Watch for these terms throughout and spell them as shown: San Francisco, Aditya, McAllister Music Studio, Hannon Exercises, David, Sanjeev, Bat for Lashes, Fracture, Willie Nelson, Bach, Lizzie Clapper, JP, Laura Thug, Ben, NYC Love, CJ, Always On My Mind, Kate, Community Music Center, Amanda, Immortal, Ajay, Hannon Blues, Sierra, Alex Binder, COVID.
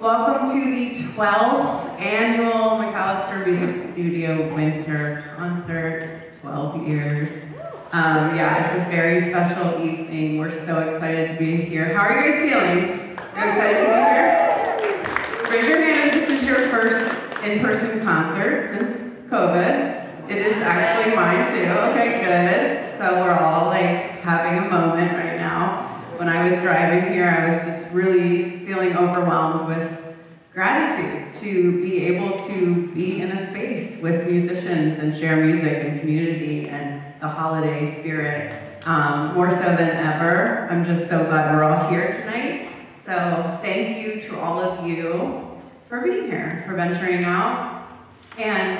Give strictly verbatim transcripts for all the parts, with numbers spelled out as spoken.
Welcome to the twelfth annual McAllister Music Studio Winter Concert, twelve years. Um, yeah, it's a very special evening. We're so excited to be here. How are you guys feeling? Are you excited to be here? Raise your hand if this is your first in-person concert since COVID. It is actually mine too. Okay, good. So we're all like having a moment right now. When I was driving here, I was just really feeling overwhelmed with gratitude to be able to be in a space with musicians and share music and community and the holiday spirit, um, more so than ever. I'm just so glad we're all here tonight. So thank you to all of you for being here, for venturing out, and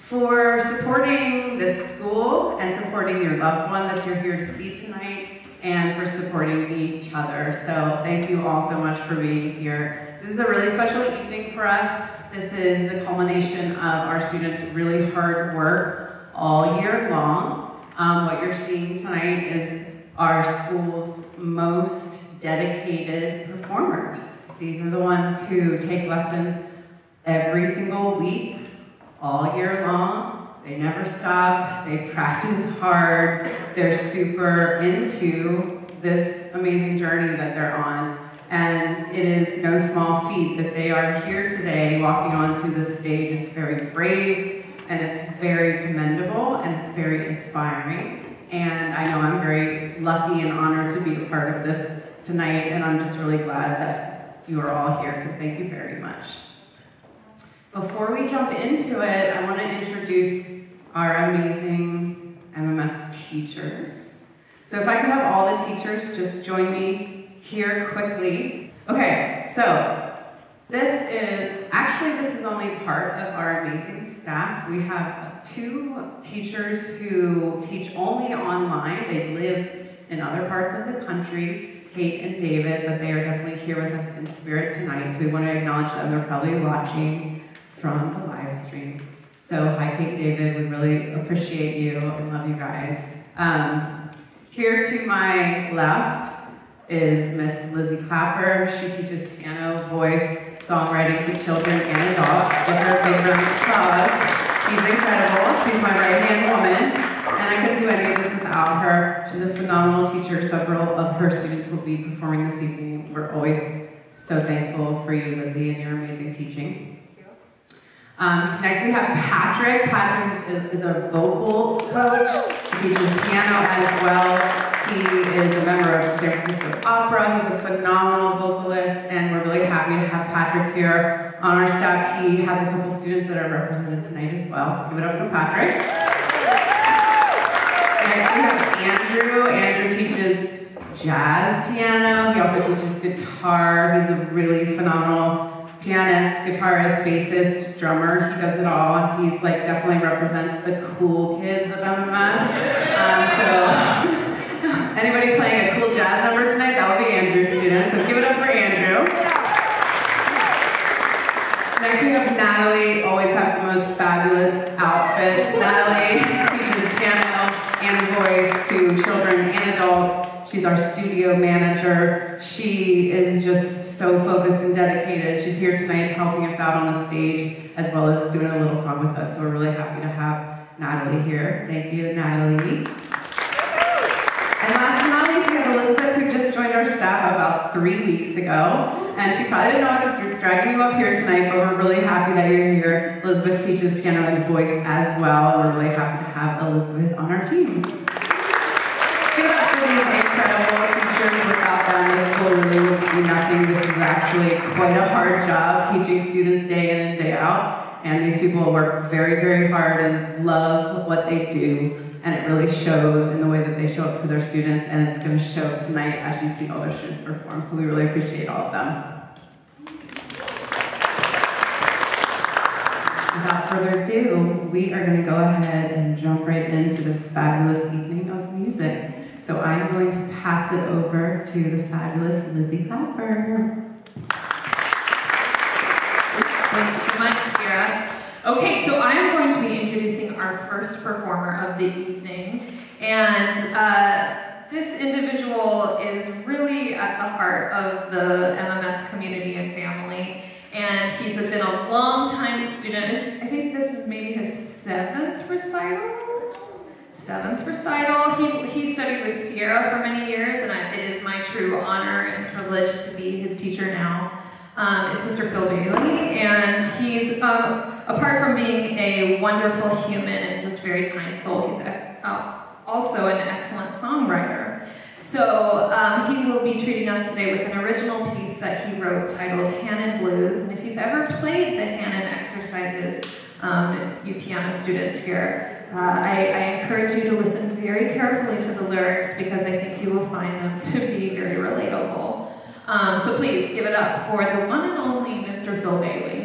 for supporting this school and supporting your loved one that you're here to see tonight, and for supporting each other. So thank you all so much for being here. This is a really special evening for us. This is the culmination of our students' really hard work all year long. Um, what you're seeing tonight is our school's most dedicated performers. These are the ones who take lessons every single week, all year long. They never stop, they practice hard, they're super into this amazing journey that they're on. And it is no small feat that they are here today walking onto this stage. It's very brave, and it's very commendable, and it's very inspiring. And I know I'm very lucky and honored to be a part of this tonight, and I'm just really glad that you are all here, so thank you very much. Before we jump into it, I want to introduce our amazing M M S teachers. So if I could have all the teachers just join me here quickly. Okay, so this is, actually this is only part of our amazing staff. We have two teachers who teach only online. They live in other parts of the country. Kate and David, but they are definitely here with us in spirit tonight, so we want to acknowledge them. They're probably watching from the live stream. So hi, Kate and David, we really appreciate you and love you guys. Um, here to my left is Miss Lizzie Clapper. She teaches piano, voice, songwriting to children and adults. Give her a big round of applause. She's incredible. She's my right-hand woman, and I couldn't do any of this without her. She's a phenomenal teacher. Several of her students will be performing this evening. We're always so thankful for you, Lizzie, and your amazing teaching. Thank you. Um, next we have Patrick. Patrick is a vocal coach. He teaches piano as well. He is a member of the San Francisco Opera. He's a phenomenal vocalist, and we're really happy to have Patrick here on our staff. He has a couple students that are represented tonight as well, so give it up for Patrick. Next we have Andrew. Andrew teaches jazz piano. He also teaches guitar. He's a really phenomenal pianist, guitarist, bassist, drummer. He does it all. He's like definitely represents the cool kids of M M S. Um, so anybody playing a cool jazz number tonight, that would be Andrew's student. So give it up for Andrew. Next we have Natalie. Always have the most fabulous outfits. Natalie voice to children and adults. She's our studio manager. She is just so focused and dedicated. She's here tonight helping us out on the stage as well as doing a little song with us. So we're really happy to have Natalie here. Thank you, Natalie. And last but not least, we have Elizabeth, who just joined our staff about three weeks ago. And she probably didn't know I was dragging you up here tonight, but we're really happy that you're here. Elizabeth teaches piano and voice as well. We're really happy to have Elizabeth on our team. Give it up for these incredible teachers. Without them, this school really would be nothing. This is actually quite a hard job, teaching students day in and day out. And these people work very, very hard and love what they do. And it really shows in the way that they show up for their students, and it's going to show tonight as you see all their students perform, so we really appreciate all of them. Without further ado, we are going to go ahead and jump right into this fabulous evening of music. So I'm going to pass it over to the fabulous Lizzie Clapper. Thanks so much, Sierra. Okay, so I'm going to be introducing our first performer of the evening, and uh, this individual is really at the heart of the M M S community and family. and he's been a long-time student. I think this is maybe his seventh recital? Seventh recital. He, he studied with Sierra for many years, and I, it is my true honor and privilege to be his teacher now. Um, it's Mister Phil Bailey, and he's, um, apart from being a wonderful human and just a very kind soul, he's a, uh, also an excellent songwriter. So um, he will be treating us today with an original piece that he wrote titled Hannon Blues. And if you've ever played the Hannon Exercises, um, you piano students here, uh, I, I encourage you to listen very carefully to the lyrics, because I think you will find them to be very relatable. Um, so please give it up for the one and only Mister Phil Bailey.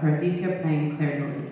For Aditya playing Claire Norden.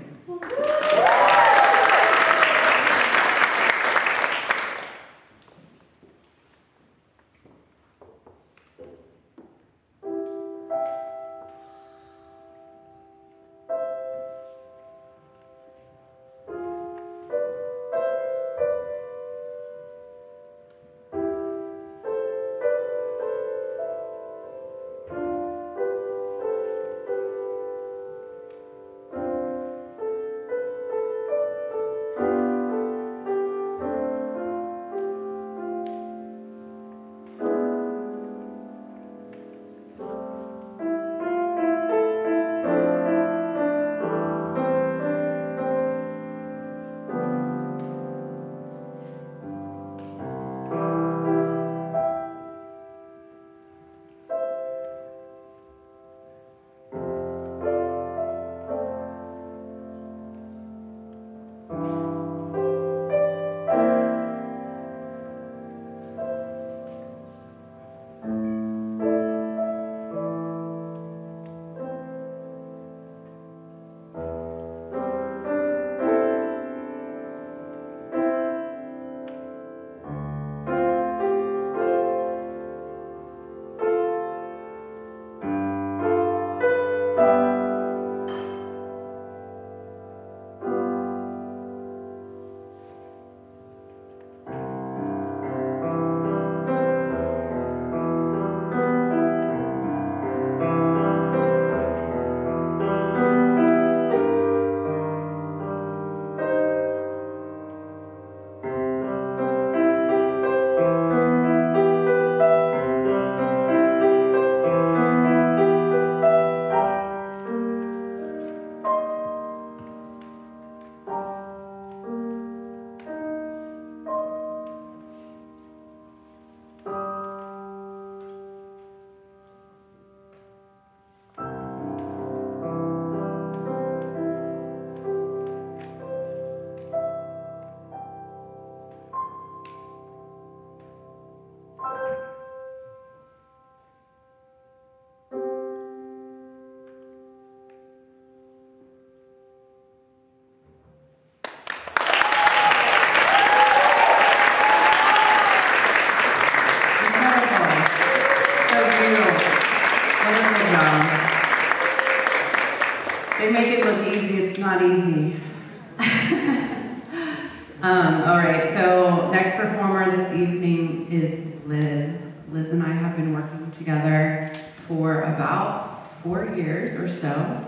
not easy. um, all right, so next performer this evening is Liz. Liz and I have been working together for about four years or so.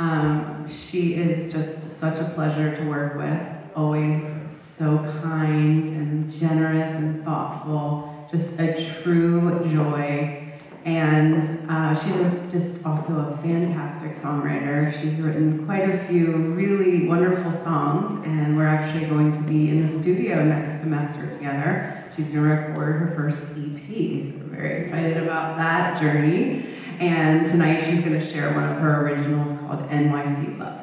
Um, she is just such a pleasure to work with, always so kind and generous and thoughtful, just a true joy. And uh, she's a, just also a fantastic songwriter. She's written quite a few really wonderful songs, and we're actually going to be in the studio next semester together. She's gonna record her first E P, so we're very excited about that journey. And tonight she's gonna share one of her originals called N Y C Love.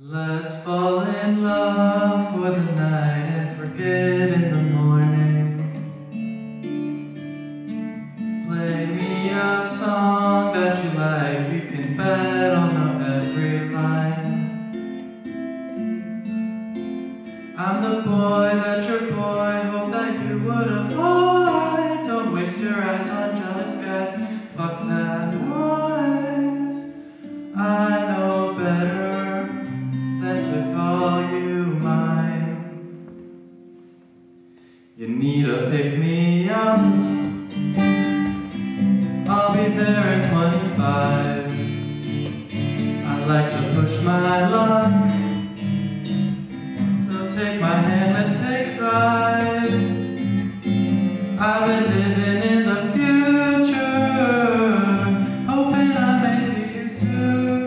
Let's fall in love for the night and forget in the morning. Play me a song that you like, you can bet I'll know every line. I'm the boy that your boy hoped that you would have liked. Don't waste your eyes on jealous guys, fuck that noise. I know better to call you mine. You need a pick-me-up, I'll be there in twenty-five. I like to push my luck, so take my hand, let's take a drive. I've been living in the future, hoping I may see you soon.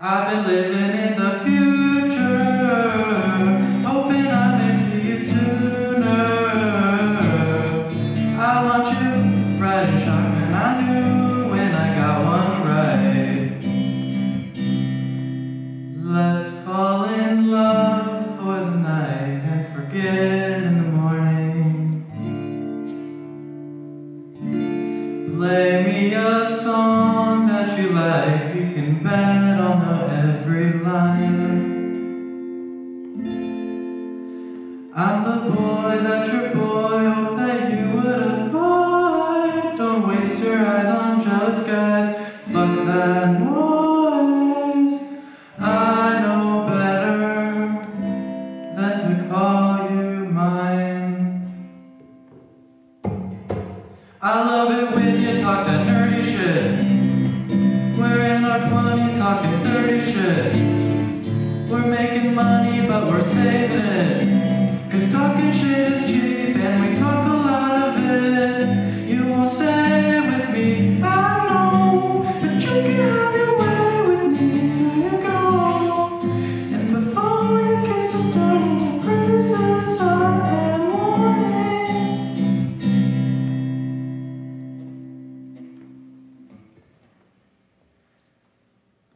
I've been living in the future, hoping I may see you sooner. I want you riding shotgun, I knew when I got one right. Let's fall in love for the night and forget in the morning. Play me a song that you like, you can bet line. I'm the boy that your boy hoped that you would have liked. Don't waste your eyes on jealous guys, fuck that noise. I know better than to call you mine. I love it when you talk that nerdy shit. We're in our twenties talking dirty shit. We're making money, but we're saving it, cause talking shit is cheap, and we talk a lot of it. You won't stay with me, I know, but you can have your way with me till you go. And before your kiss is turning to bruises, I am warning.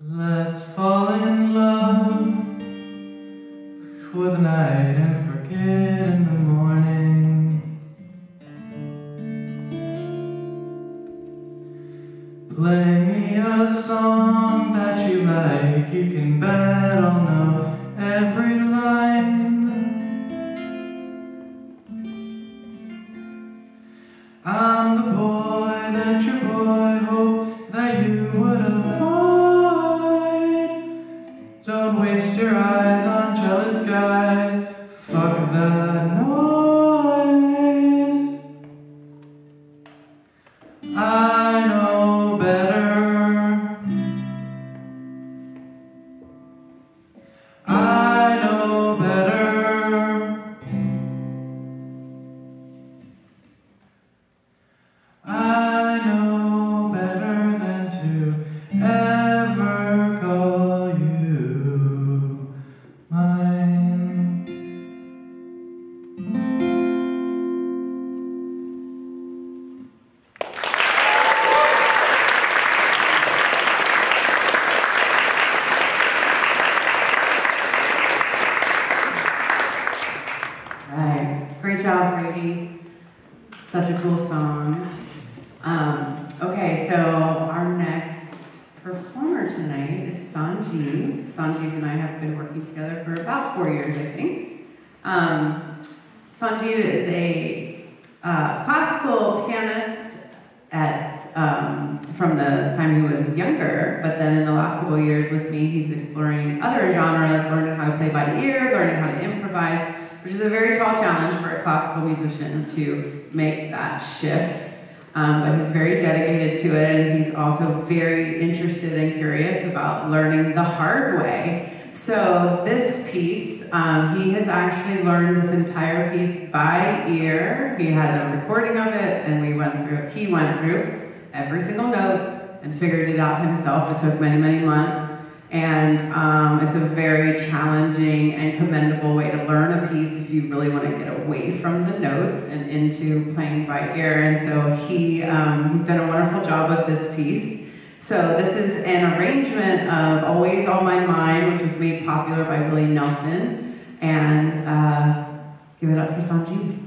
Let's fall in love for the night and forget in the morning. Play me a song that you like, you can bet I'll know every line. I'm the boy that your boy hoped that you would avoid. Don't waste your eyes on jealous guys, fuck the noise. I know better. I know better. I know better than to ever call you mine. Such a cool song. Um, okay, so our next performer tonight is Sanjeev. Sanjeev and I have been working together for about four years, I think. Um, Sanjeev is a uh, classical pianist at um, from the time he was younger, but then in the last couple of years with me, he's exploring other genres, learning how to play by ear, learning how to improvise, which is a very tall challenge for a classical musician to make that shift. Um, but he's very dedicated to it, and he's also very interested and curious about learning the hard way. So this piece, um, he has actually learned this entire piece by ear. He had a recording of it, and we went through. He went through every single note and figured it out himself. It took many, many months. And um, it's a very challenging and commendable way to learn a piece if you really want to get away from the notes and into playing by ear. And so he, um, he's done a wonderful job with this piece. So this is an arrangement of Always On My Mind, which was made popular by Willie Nelson. And uh, give it up for Sanjeev.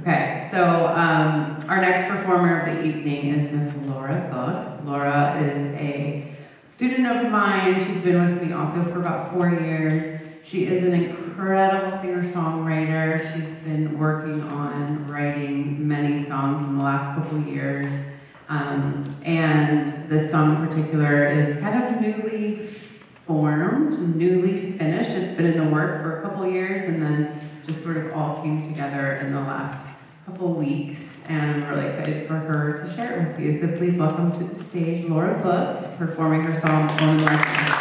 Okay, so um, our next performer of the evening is Miss Laura Thug. Laura is a student of mine. She's been with me also for about four years. She is an incredible singer-songwriter. She's been working on writing many songs in the last couple years. Um, and this song in particular is kind of newly formed, newly finished. It's been in the work for a couple years and then just sort of all came together in the last couple weeks. And I'm really excited for her to share it with you. So please welcome to the stage Laura Book performing her song One Life.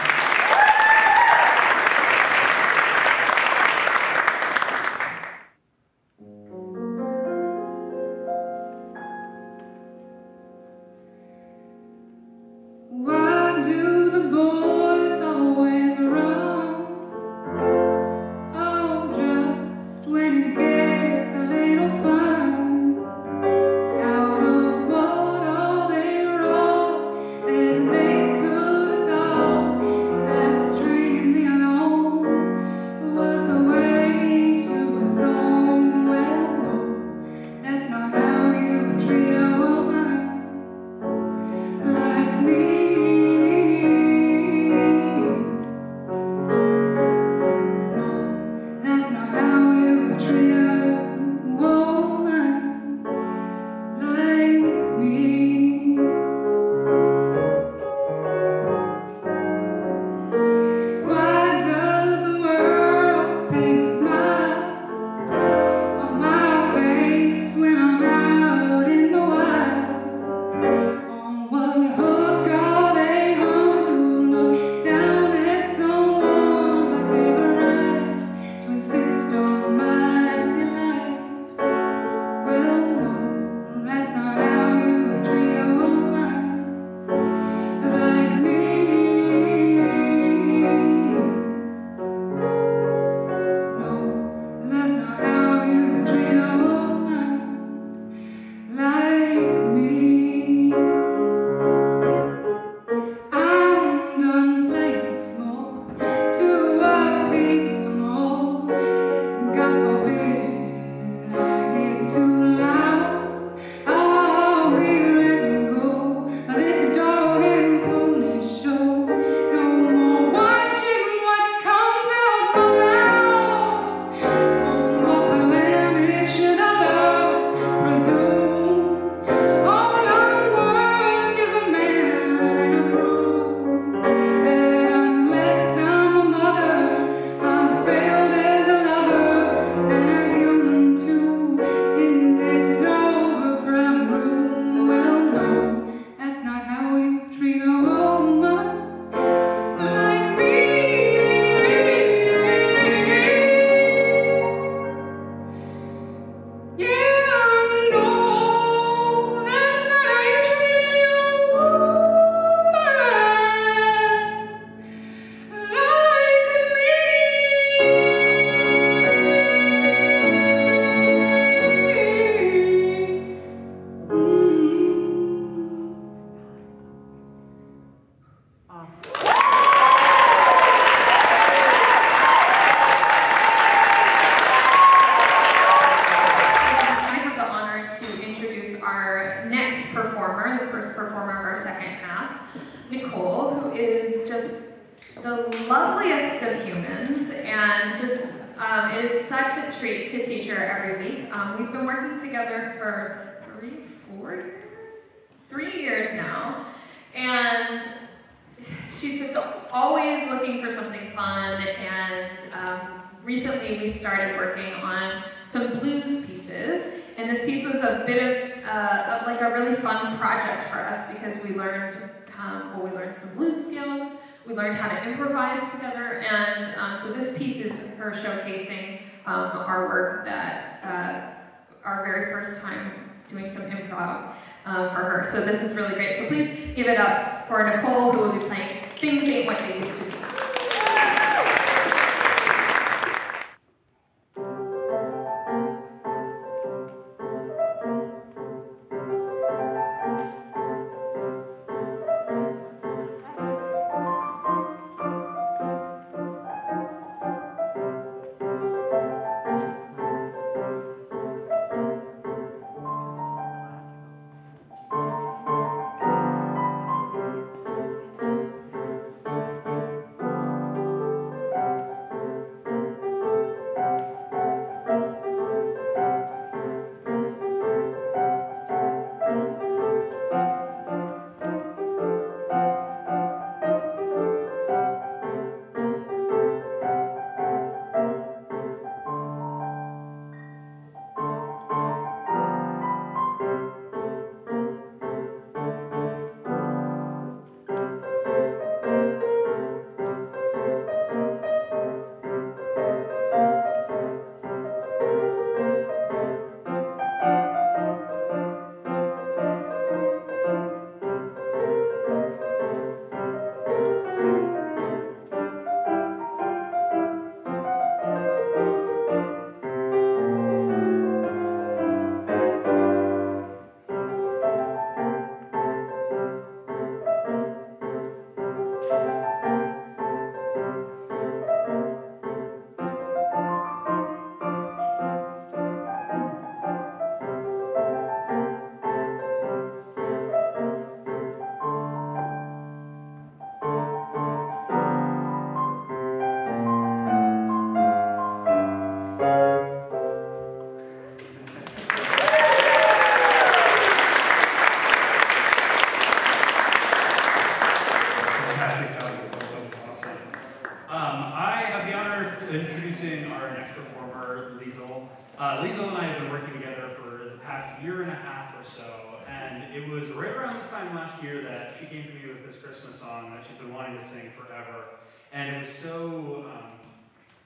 Phil and I have been working together for the past year and a half or so, and it was right around this time last year that she came to me with this Christmas song that she's been wanting to sing forever, and it was so um,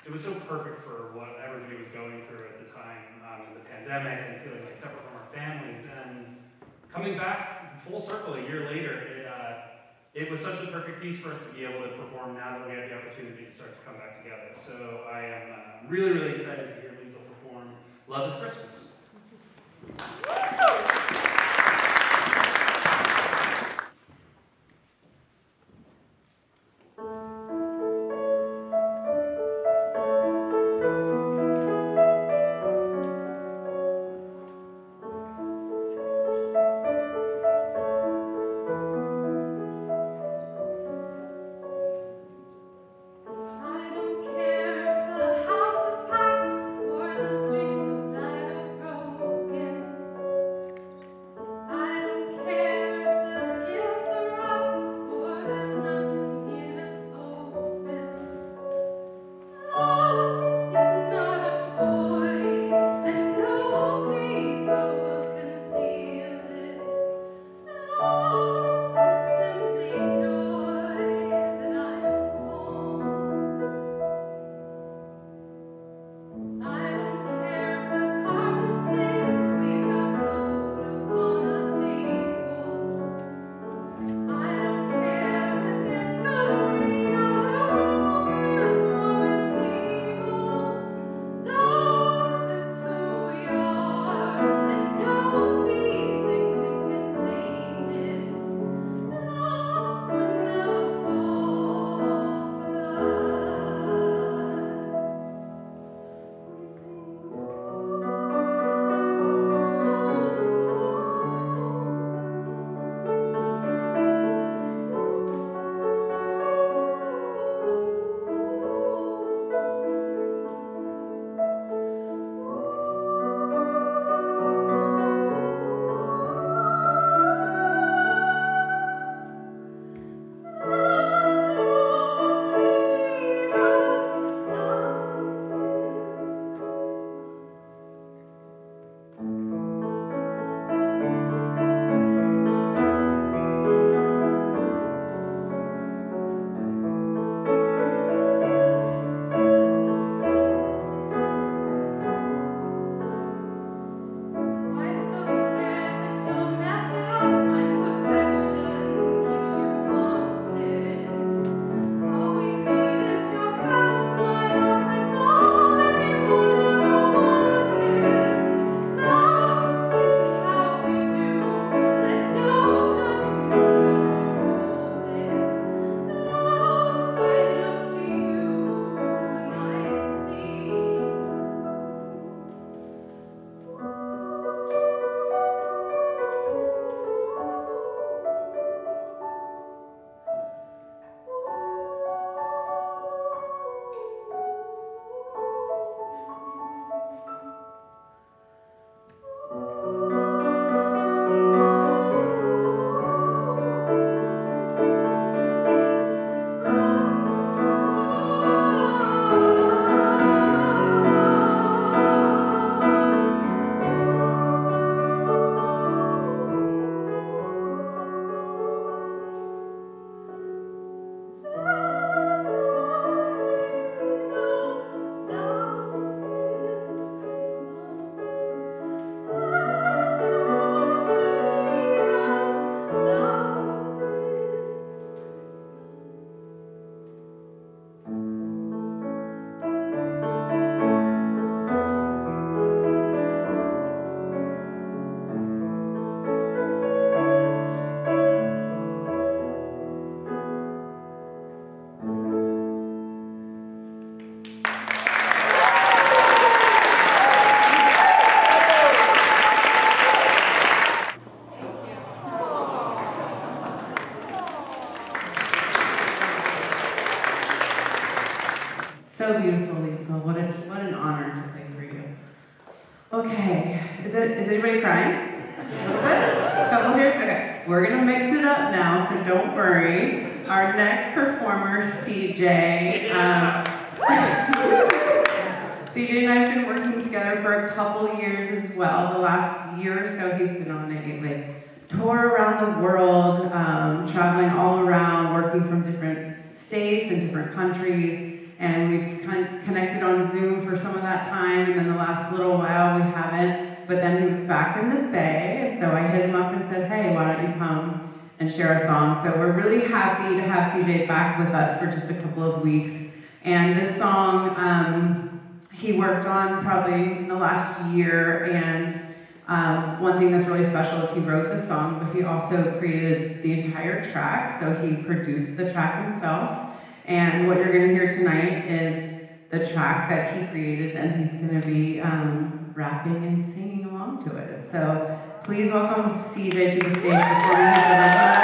it was so perfect for what everybody was going through at the time um, with the pandemic and feeling like separate from our families. And coming back full circle a year later, it, uh, it was such a perfect piece for us to be able to perform now that we have the opportunity to start to come back together. So I am uh, really, really excited to hear Lisa perform Love is Christmas. C J, um, C J and I have been working together for a couple years as well. The last year or so, he's been on a like tour around the world, um, traveling all around, working from different states and different countries. And we've con connected on Zoom for some of that time, and then the last little while we haven't. But then he was back in the Bay, and so I hit him up and said, hey, why don't you come and share a song? So we're really happy to have C J back with us for just a couple of weeks. And this song um, he worked on probably in the last year, and um, one thing that's really special is he wrote the song, but he also created the entire track, so he produced the track himself. And what you're going to hear tonight is the track that he created, and he's going to be um, rapping and singing along to it. So please welcome C J to the stage. Before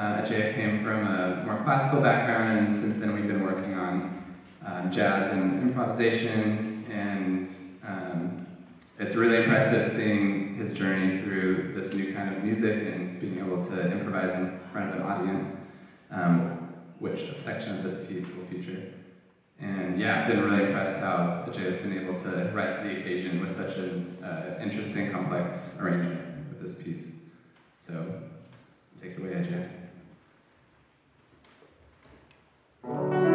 Uh, Ajay came from a more classical background, and since then we've been working on um, jazz and improvisation, and um, it's really impressive seeing his journey through this new kind of music and being able to improvise in front of an audience, um, which a section of this piece will feature. And yeah, I've been really impressed how Ajay has been able to rise to the occasion with such an uh, interesting, complex arrangement with this piece. So, take it away, Ajay. Thank you.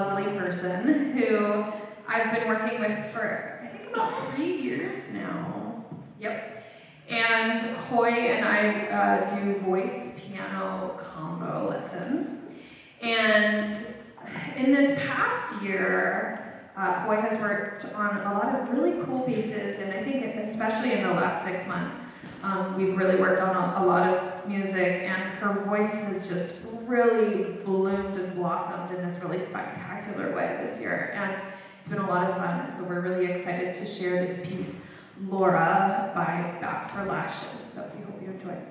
lovely person who I've been working with for, I think, about three years now. Yep. And Hoy and I uh, do voice piano combo lessons. And in this past year, uh, Hoy has worked on a lot of really cool pieces, and I think especially in the last six months, um, we've really worked on a, a lot of music, and her voice has just really bloomed and blossomed in this really spectacular way this year, and it's been a lot of fun, so we're really excited to share this piece, Laura, by Bat for Lashes, so we hope you enjoy it.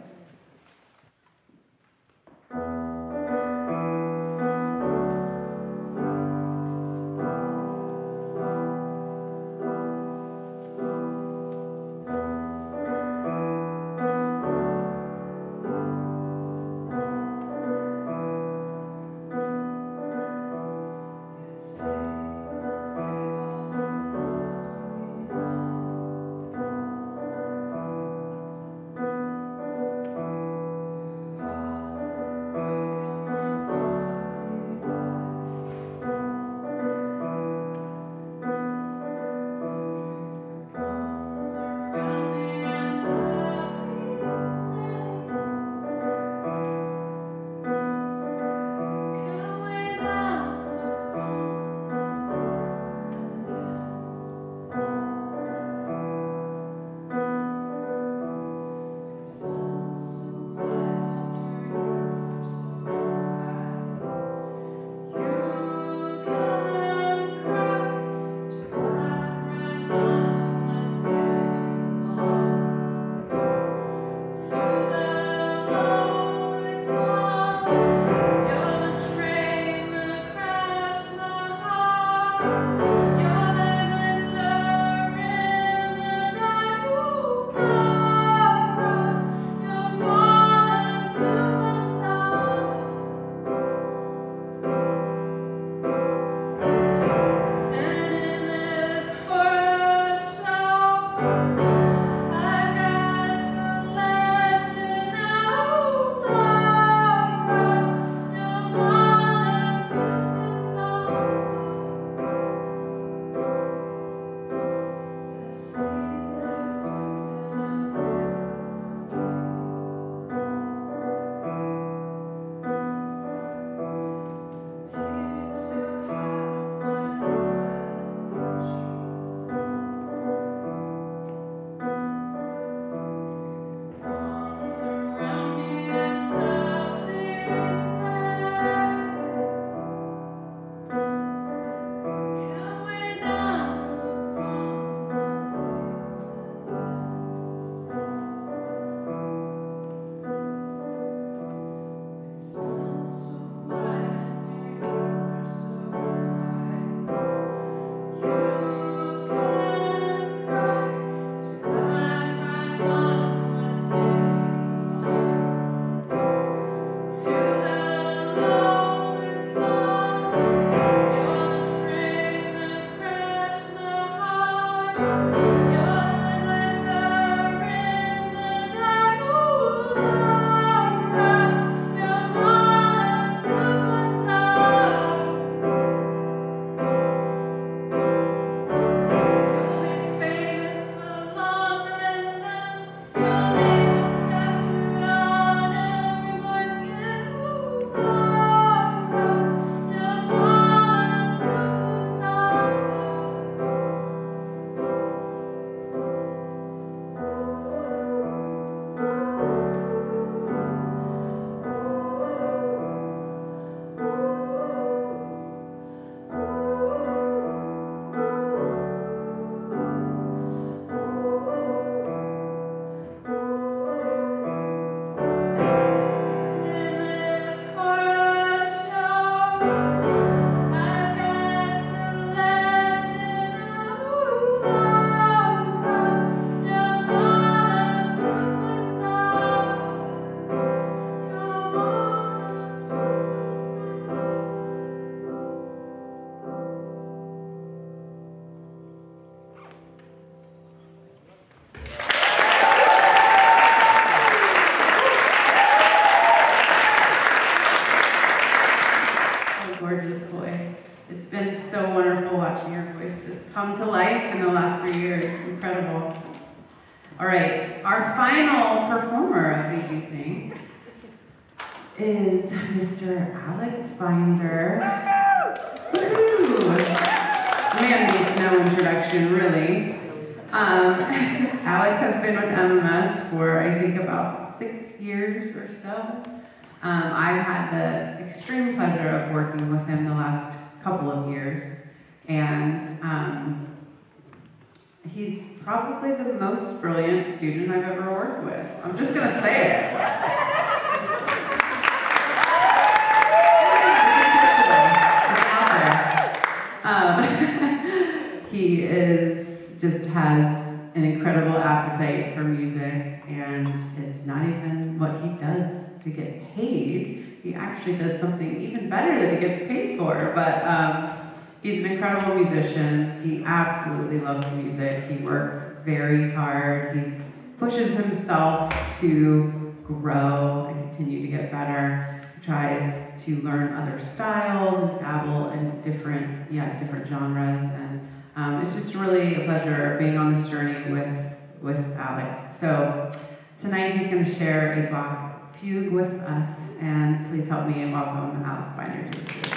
been so wonderful watching your voice just come to life in the last three years. Incredible. All right, our final performer of the evening is Mister Alex Binder. Woo-hoo! Man needs no introduction, really. Um, Alex has been with M M S for, I think, about six years or so. Um, I've had the extreme pleasure of working with him the last couple of years, and um, he's probably the most brilliant student I've ever worked with. I'm just going to say it. um, he is, just has an incredible appetite for music, and it's not even what he does to get paid. He actually does something even better that he gets paid for, but um, he's an incredible musician. He absolutely loves music. He works very hard. He pushes himself to grow and continue to get better. He tries to learn other styles and dabble in different, yeah, different genres. And um, it's just really a pleasure being on this journey with with Alex. So tonight he's going to share a Bach fugue with us, and please help me welcome Alex Binder to the stage.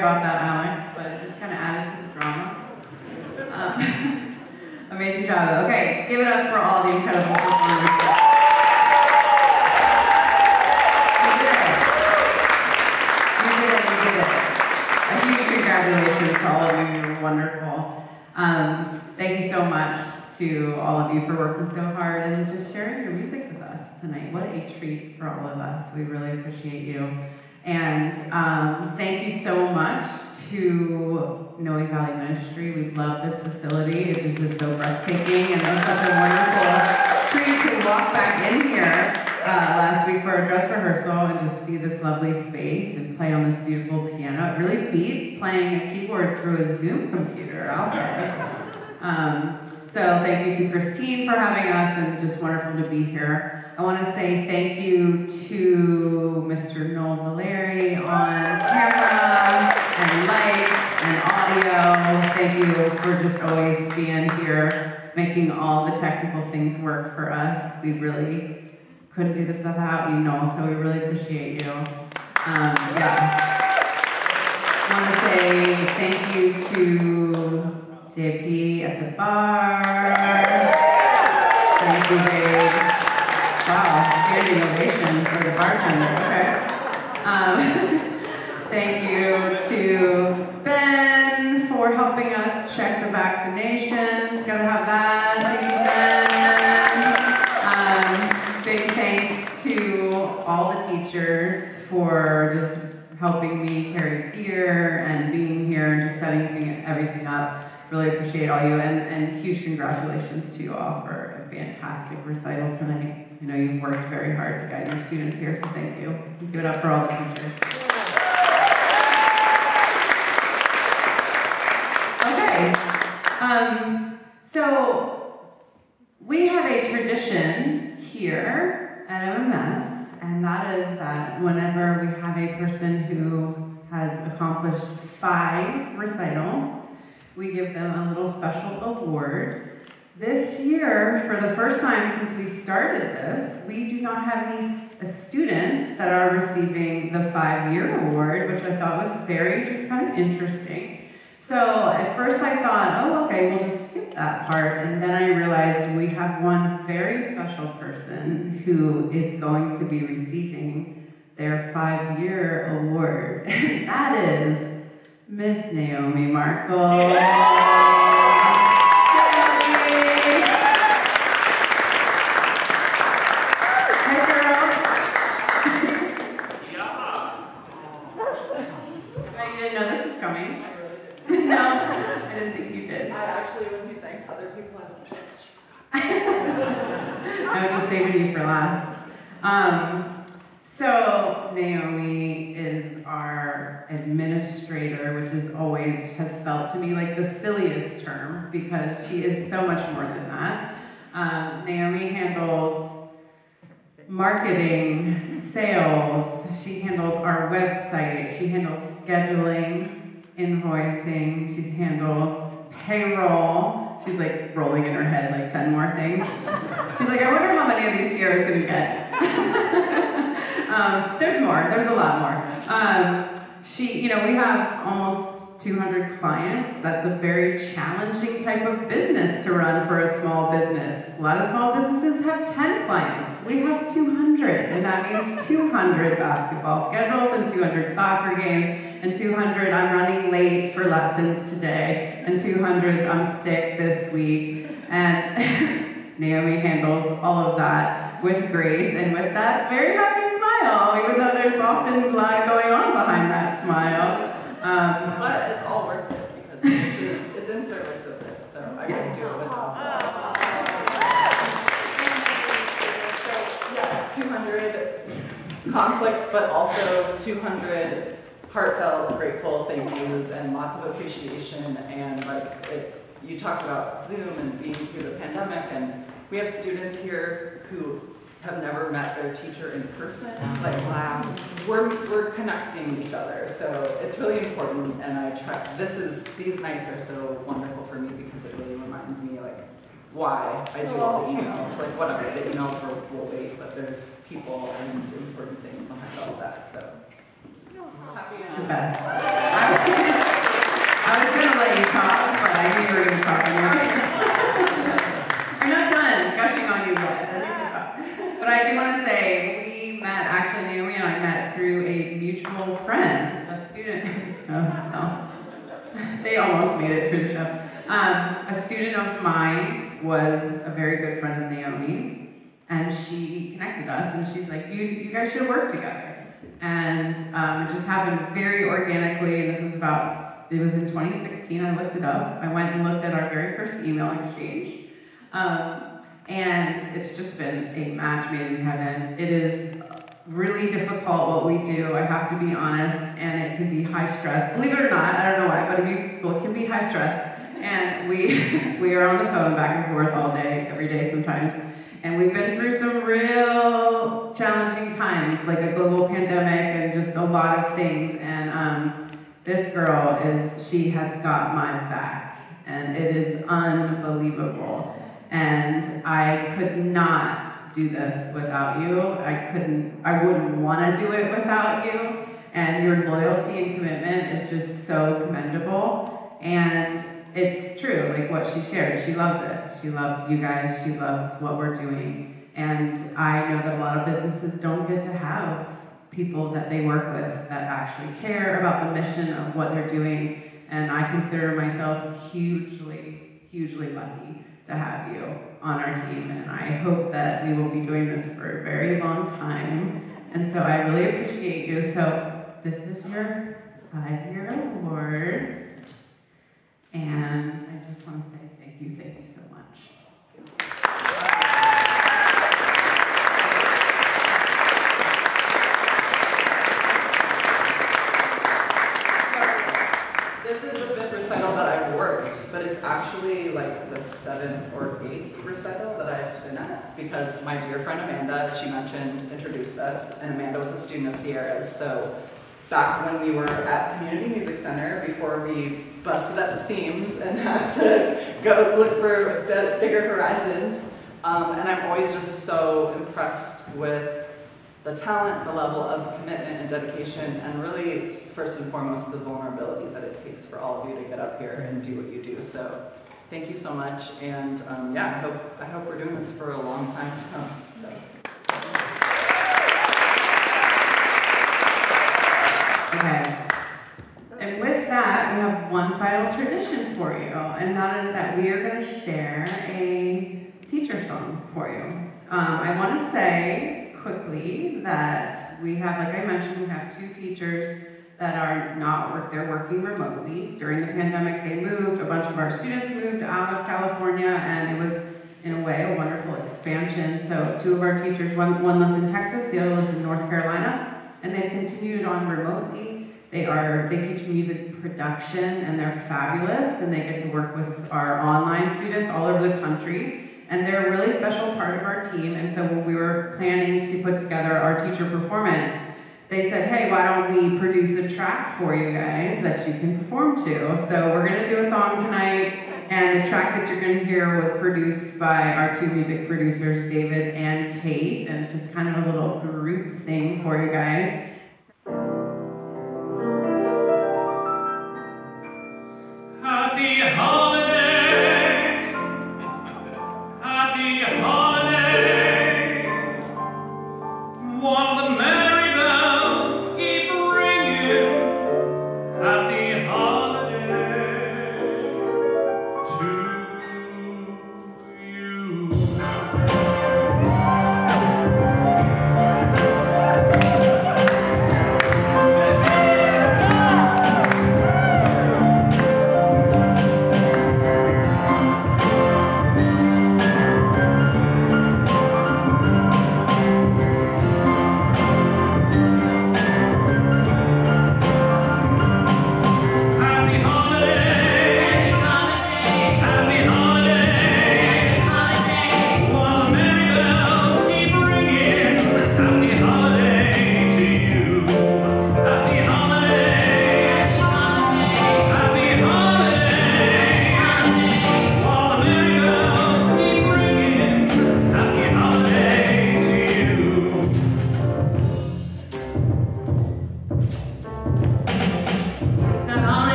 about that, Alex, but it just kind of added to the drama. Um, amazing job. Okay, give it up for all the incredible performers. Congratulations to all of you, you're wonderful. Um, thank you so much to all of you for working so hard and just sharing your music with us tonight. What a treat for all of us. We really appreciate you. And um, thank you so much to Noe Valley Ministry. We love this facility. It just is so breathtaking, and it was such a wonderful treat to walk back in here Uh, last week for a dress rehearsal and just see this lovely space and play on this beautiful piano. It really beats playing a keyboard through a Zoom computer, I'll say. Um, so thank you to Christine for having us, and just wonderful to be here. I want to say thank you to Mister Noel Valeri on camera and lights and audio. Thank you for just always being here, making all the technical things work for us. We really couldn't do this without you, Noel, so we really appreciate you. Um, yeah. I want to say thank you to J P at the bar. Thank you, Dave. Wow, standing ovation for the bartender. Okay. Um, thank you to Ben for helping us check the vaccinations. Gotta have that. Thank you, Ben. Big thanks to all the teachers for just helping me carry gear and being here and just setting everything up. Really appreciate all you, and, and huge congratulations to you all for a fantastic recital tonight. I know you've worked very hard to guide your students here, so thank you. Give it up for all the teachers. Okay, um, so we have a tradition here at M M S, and that is that whenever we have a person who has accomplished five recitals, we give them a little special award. This year, for the first time since we started this, we do not have any students that are receiving the five-year award, which I thought was very just kind of interesting. So at first I thought, oh, okay, we'll just skip that part. And then I realized we have one very special person who is going to be receiving their five-year award. That is Miss Naomi Markle. Hi, girl. Yeah. I didn't know this was coming. No, I didn't think you did. I actually, when you thanked other people, I was like, yes, she forgot. I was just saving you for last. Um, so Naomi is our administrator, which is always has felt to me like the silliest term, because she is so much more than that. Um, Naomi handles marketing, sales. She handles our website. She handles scheduling, invoicing, she handles payroll. She's like rolling in her head like ten more things. She's like, I wonder how many of these Sierra's gonna get. um, there's more, there's a lot more. Um, she, you know, we have almost two hundred clients. That's a very challenging type of business to run for a small business. A lot of small businesses have ten clients. We have two hundred, and that means two hundred basketball schedules and two hundred soccer games. And two hundred, I'm running late for lessons today. And two hundred, I'm sick this week. And Naomi handles all of that with grace and with that very happy smile, even though there's often a lot going on behind that smile. Um, but it's all worth it, because this is, it's in service of this, so I can yeah. do it without that. So yes, two hundred conflicts, but also two hundred heartfelt, grateful thank yous and lots of appreciation. And like it, you talked about Zoom and being through the pandemic, and we have students here who have never met their teacher in person. Like, wow, we're we're connecting each other, so it's really important. And I try. This is these nights are so wonderful for me, because it really reminds me like why I do all the emails. Like whatever, the emails will wait, but there's people and important things behind all that. So. I was going to let you talk, but I think we're going to talk more. We're not done gushing on you yet. I think we'll talk. But I do want to say, we met, actually Naomi and I met through a mutual friend, a student. Oh, no. They almost made it through the show. Um, a student of mine was a very good friend of Naomi's, and she connected us, and she's like, you, you guys should work together. And um, it just happened very organically. This was about, it was in twenty sixteen, I looked it up. I went and looked at our very first email exchange. Um, and it's just been a match made in heaven. It is really difficult what we do, I have to be honest, and it can be high stress. Believe it or not, I don't know why, but in music school it can be high stress. And we, we are on the phone back and forth all day, every day sometimes. And we've been through some real challenging times, like a global pandemic and just a lot of things. And um, this girl is, she has got my back. And it is unbelievable. And I could not do this without you. I couldn't, I wouldn't want to do it without you. And your loyalty and commitment is just so commendable. And it's true, like what she shared, she loves it. She loves you guys, she loves what we're doing. And I know that a lot of businesses don't get to have people that they work with that actually care about the mission of what they're doing. And I consider myself hugely, hugely lucky to have you on our team. And I hope that we will be doing this for a very long time. And so I really appreciate you. So this is your five-year award. And I just want to say thank you, thank you so much. So, this is the fifth recital that I've worked, but it's actually like the seventh or eighth recital that I've been at, because my dear friend Amanda, she mentioned, introduced us, and Amanda was a student of Sierra's, so back when we were at Community Music Center, before we busted at the seams and had to go look for bigger horizons. Um, and I'm always just so impressed with the talent, the level of commitment and dedication, and really, first and foremost, the vulnerability that it takes for all of you to get up here and do what you do. So thank you so much. And um, yeah, I hope, I hope we're doing this for a long time to come. So. Okay. And with that, we have one final tradition for you, and that is that we are going to share a teacher song for you. Um, I want to say quickly that we have, like I mentioned, we have two teachers that are not work, they're working remotely. During the pandemic, they moved, a bunch of our students moved out of California, and it was, in a way, a wonderful expansion. So two of our teachers, one, one lives in Texas, the other lives in North Carolina, and they've continued on remotely. They are, they teach music production, and they're fabulous, and they get to work with our online students all over the country. And they're a really special part of our team, and so when we were planning to put together our teacher performance, they said, hey, why don't we produce a track for you guys that you can perform to? So we're gonna do a song tonight, and the track that you're gonna hear was produced by our two music producers, David and Kate, and it's just kind of a little group thing for you guys.